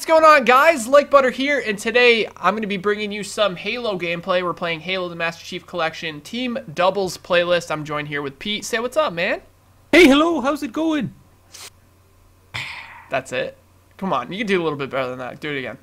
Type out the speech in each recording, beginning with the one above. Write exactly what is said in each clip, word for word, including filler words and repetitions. What's going on, guys? Like Butter here, and today I'm going to be bringing you some Halo gameplay. We're playing Halo: The Master Chief Collection Team Doubles playlist. I'm joined here with Pete. Say what's up, man. Hey, hello. How's it going? That's it. Come on, you can do a little bit better than that. Do it again.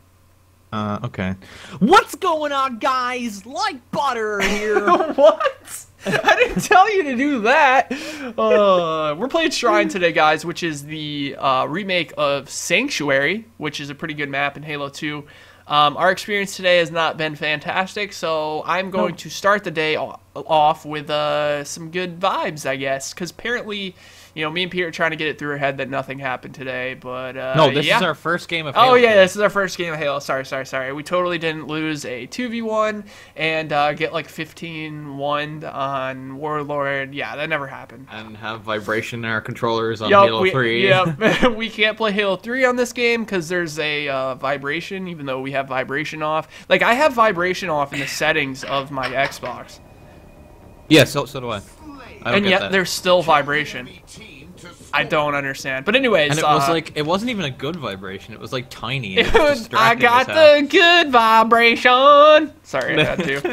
Uh, okay. What's going on, guys? Like Butter here. What? I didn't tell you to do that. Uh, we're playing Shrine today, guys, which is the uh, remake of Sanctuary, which is a pretty good map in Halo two. Um, our experience today has not been fantastic, so I'm going no. to start the day off with uh, some good vibes, I guess, because apparently, you know, me and Peter are trying to get it through our head that nothing happened today, but uh, no, this yeah. is our first game of Halo. Oh, yeah, this is our first game of Halo. Sorry, sorry, sorry. We totally didn't lose a two v one and uh, get, like, fifteen one on Warlord. Yeah, that never happened. And have vibration in our controllers on yep, Halo three. Yep, we can't play Halo three on this game because there's a uh, vibration, even though we have vibration off. Like, I have vibration off in the settings of my Xbox. Yeah, so, so do I. I and yet that. There's still vibration. I don't understand. But anyways, and it uh, was like it wasn't even a good vibration. It was like tiny. It was, I got the good vibration. Sorry, I had to.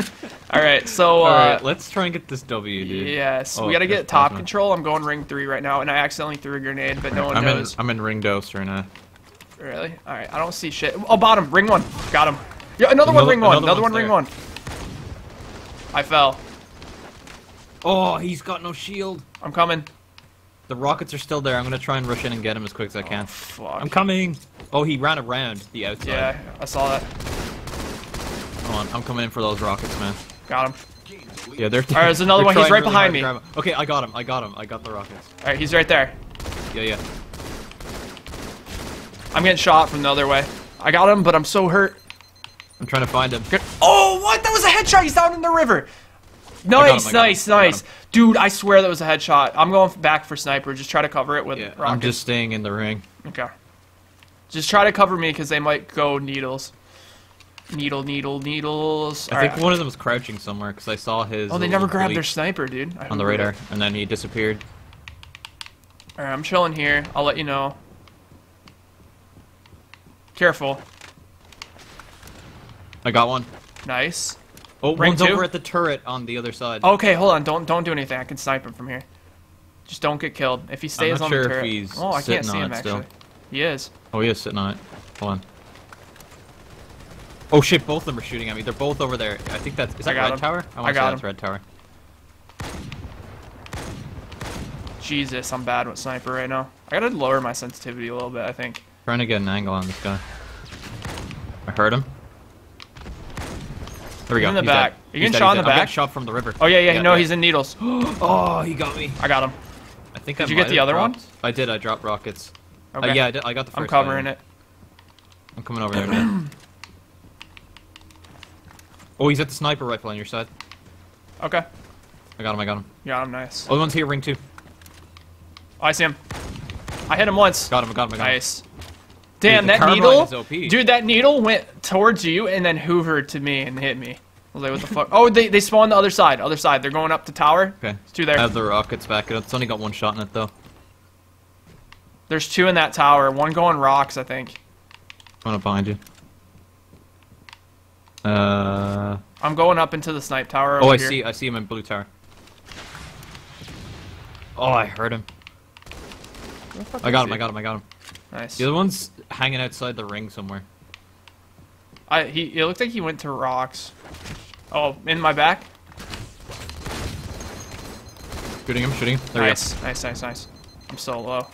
All right, so All right, uh, let's try and get this W, dude. Yes, oh, we gotta get top control. I'm going ring three right now, and I accidentally threw a grenade, but no one I'm knows. In, I'm in ring dose right now. Really? All right, I don't see shit. Oh, bottom ring one. Got him. Yeah, another, another one. Ring one. Another, another one. There. Ring one. I fell. Oh, he's got no shield. I'm coming. The rockets are still there. I'm going to try and rush in and get him as quick as I can. Oh, fuck. I'm coming. Oh, he ran around the outside. Yeah, I saw that. Come on. I'm coming in for those rockets, man. Got him. Yeah, they're... All right, there's another one. He's right really behind me. Okay, I got him. I got him. I got the rockets. All right, he's right there. Yeah, yeah. I'm getting shot from the other way. I got him, but I'm so hurt. I'm trying to find him. Good. Oh, what? That was a headshot. He's down in the river. Nice, nice, nice. Dude, I swear that was a headshot. I'm going back for sniper. Just try to cover it with yeah, rockets. I'm just staying in the ring. Okay. Just try to cover me because they might go needles. Needle, needle, needles. I All think right. one of them was crouching somewhere because I saw his... Oh, they never grabbed their sniper, dude. I on the radar. It. And then he disappeared. Alright, I'm chilling here. I'll let you know. Careful. I got one. Nice. Oh, one's over at the turret on the other side. Okay, hold on. Don't don't do anything. I can snipe him from here. Just don't get killed. If he stays on the turret. I'm not sure if he's sitting on it still. Oh, I can't see him actually. He is. Oh, he is sitting on it. Hold on. Oh shit! Both of them are shooting at me. They're both over there. I think that's is that red tower? I want to say that's red tower. Jesus, I'm bad with sniper right now. I gotta lower my sensitivity a little bit. I think. Trying to get an angle on this guy. I heard him. There we go. In the he's back. Dead. Are you getting shot in the back? I'm getting shot from the river. Oh, yeah, yeah. yeah no, right. he's in needles. Oh, he got me. I got him. I think did I you get the other dropped. one? I did. I dropped rockets. Okay. Uh, yeah, I, did. I got the first one. I'm covering guy. it. I'm coming over there now. Oh, he's at the sniper rifle on your side. Okay. I got him. I got him. Yeah, I'm nice. Oh, the one's here. Ring two. Oh, I see him. I hit him once. Got him. I got him. I got him. Nice. Damn, dude, that needle, dude, that needle went towards you and then hoovered to me and hit me. I was like, what the fuck? Oh, they, they spawned the other side, other side. They're going up the tower. Okay. It's two there. I have the rockets back. It's only got one shot in it, though. There's two in that tower. One going rocks, I think. I'm going to find you. Uh... I'm going up into the snipe tower over Oh, I here. see. I see him in blue tower. Oh, I heard him. I got him, I got him, I got him. Nice. The other one's hanging outside the ring somewhere. I he it looked like he went to rocks. Oh, in my back. Shooting him, shooting him. There nice, nice, nice, nice. I'm so low.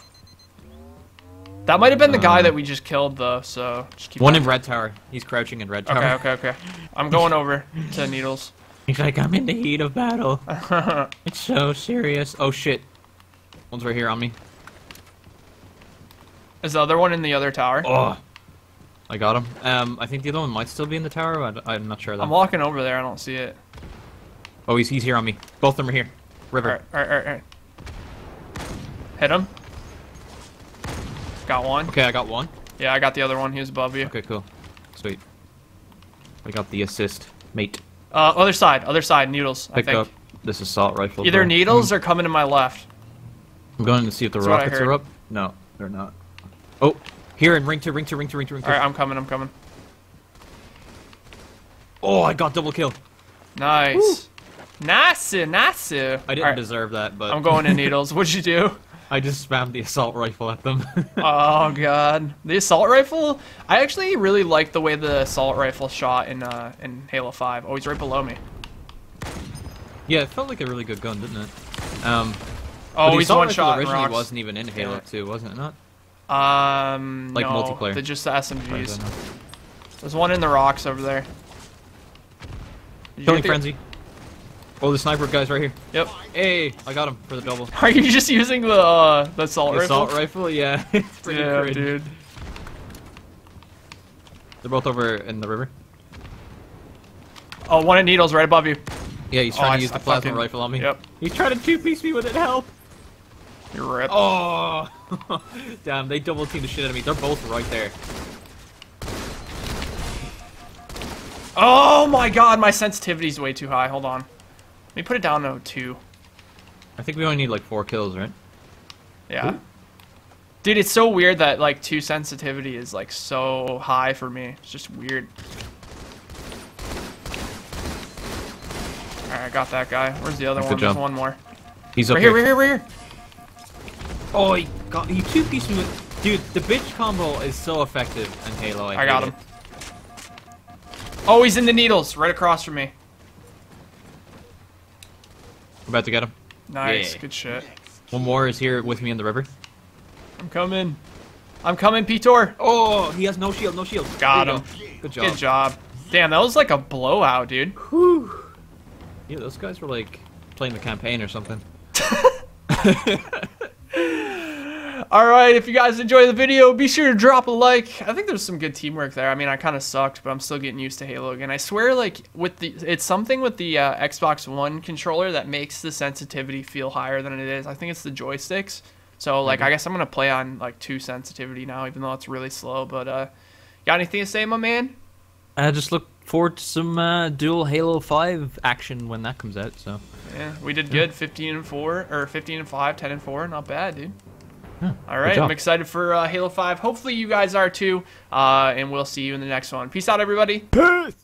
That might have been the guy um, that we just killed though, so just keep One going. in red tower. He's crouching in red tower. Okay, okay, okay. I'm going over to needles. He's like, I'm in the heat of battle. It's so serious. Oh shit. One's right here on me. Is the other one in the other tower? Oh, I got him. Um, I think the other one might still be in the tower, but I'm not sure. Though. I'm walking over there. I don't see it. Oh, he's he's here on me. Both of them are here. River. All right, all right, all right. Hit him. Got one. Okay, I got one. Yeah, I got the other one. He was above you. Okay, cool. Sweet. I got the assist, mate. Uh, other side. Other side. Needles, Picked I think. Up this assault rifle. Either bro. needles mm. or coming to my left. I'm going to see if the That's rockets are up. No, they're not. Oh, Here in ring two, ring two, ring two, ring two, ring two. Alright, I'm coming, I'm coming. Oh, I got double kill. Nice. Woo. Nice, nice. I didn't right. deserve that, but... I'm going in needles. What'd you do? I just spammed the assault rifle at them. Oh, God. The assault rifle? I actually really like the way the assault rifle shot in uh, in Halo five. Oh, he's right below me. Yeah, it felt like a really good gun, didn't it? Um, oh, he's one shot. Originally rocks. Wasn't even in Halo two, wasn't it not? Um, like no, multiplayer. They're just the S M Gs. There's one in the rocks over there. Killing Frenzy. Oh, the sniper guy's right here. Yep. Hey, I got him for the double. Are you just using the uh, the assault the rifle? Assault rifle, yeah. It's pretty yeah, cringe. Dude. They're both over in the river. Oh, one in needles right above you. Yeah, he's trying oh, to I, use the I plasma fucking, rifle on me. Yep. He's trying to two-piece me with it. Help! You're ripped. Oh, damn! They double team the shit out of me. They're both right there. Oh my God, my sensitivity's way too high. Hold on. Let me put it down to two. I think we only need like four kills, right? Yeah. Ooh. Dude, it's so weird that like two sensitivity is like so high for me. It's just weird. All right, I got that guy. Where's the other one? There's one more. He's up right here. Right here, right here. Oh, he got he two-pieced me with. Dude, the bitch combo is so effective in Halo. I, I got him. It. Oh, he's in the needles, right across from me. We're about to get him. Nice, yeah. Good shit. One more is here with me in the river. I'm coming. I'm coming, Pitor. Oh, he has no shield, no shield. Got him. Go. Good job. Good job. Damn, that was like a blowout, dude. Whew. Yeah, those guys were like playing the campaign or something. Alright, if you guys enjoy the video, be sure to drop a like. I think there's some good teamwork there. I mean, I kind of sucked, but I'm still getting used to Halo again. I swear, like, with the it's something with the uh, Xbox One controller that makes the sensitivity feel higher than it is. I think it's the joysticks. So, like, mm-hmm. I guess I'm going to play on, like, two sensitivity now, even though it's really slow. But, uh, got anything to say, my man? I just look forward to some uh, dual Halo five action when that comes out. So yeah, we did good, fifteen and four or fifteen and five, ten and four, not bad, dude. Yeah, all right, I'm excited for uh, Halo five. Hopefully you guys are too, uh, and we'll see you in the next one. Peace out, everybody. Peace.